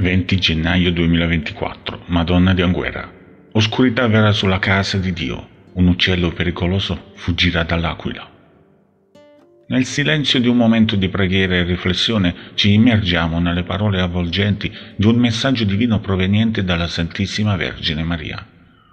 20 gennaio 2024, Madonna di Anguera. Oscurità verrà sulla casa di Dio, un uccello pericoloso fuggirà dall'aquila. Nel silenzio di un momento di preghiera e riflessione ci immergiamo nelle parole avvolgenti di un messaggio divino proveniente dalla Santissima Vergine Maria.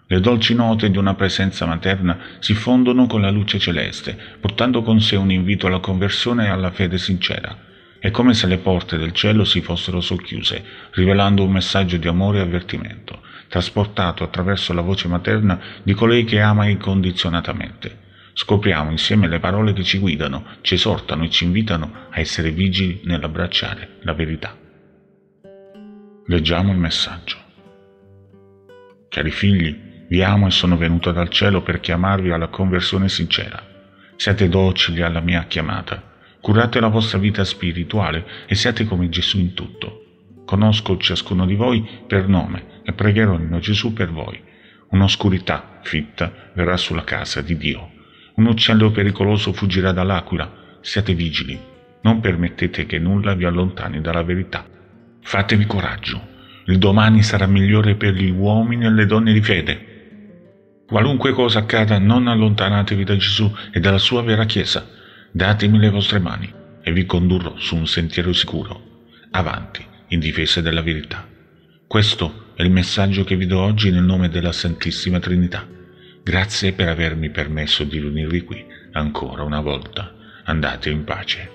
Le dolci note di una presenza materna si fondono con la luce celeste, portando con sé un invito alla conversione e alla fede sincera. È come se le porte del cielo si fossero socchiuse, rivelando un messaggio di amore e avvertimento, trasportato attraverso la voce materna di colei che ama incondizionatamente. Scopriamo insieme le parole che ci guidano, ci esortano e ci invitano a essere vigili nell'abbracciare la verità. Leggiamo il messaggio. Cari figli, vi amo e sono venuto dal cielo per chiamarvi alla conversione sincera. Siate docili alla mia chiamata. Curate la vostra vita spirituale e siate come Gesù in tutto. Conosco ciascuno di voi per nome e pregherò il mio Gesù per voi. Un'oscurità fitta verrà sulla casa di Dio. Un uccello pericoloso fuggirà dall'aquila. Siate vigili. Non permettete che nulla vi allontani dalla verità. Fatevi coraggio. Il domani sarà migliore per gli uomini e le donne di fede. Qualunque cosa accada, non allontanatevi da Gesù e dalla sua vera Chiesa. Datemi le vostre mani e vi condurrò su un sentiero sicuro, avanti, in difesa della verità. Questo è il messaggio che vi do oggi nel nome della Santissima Trinità. Grazie per avermi permesso di riunirvi qui ancora una volta. Andate in pace.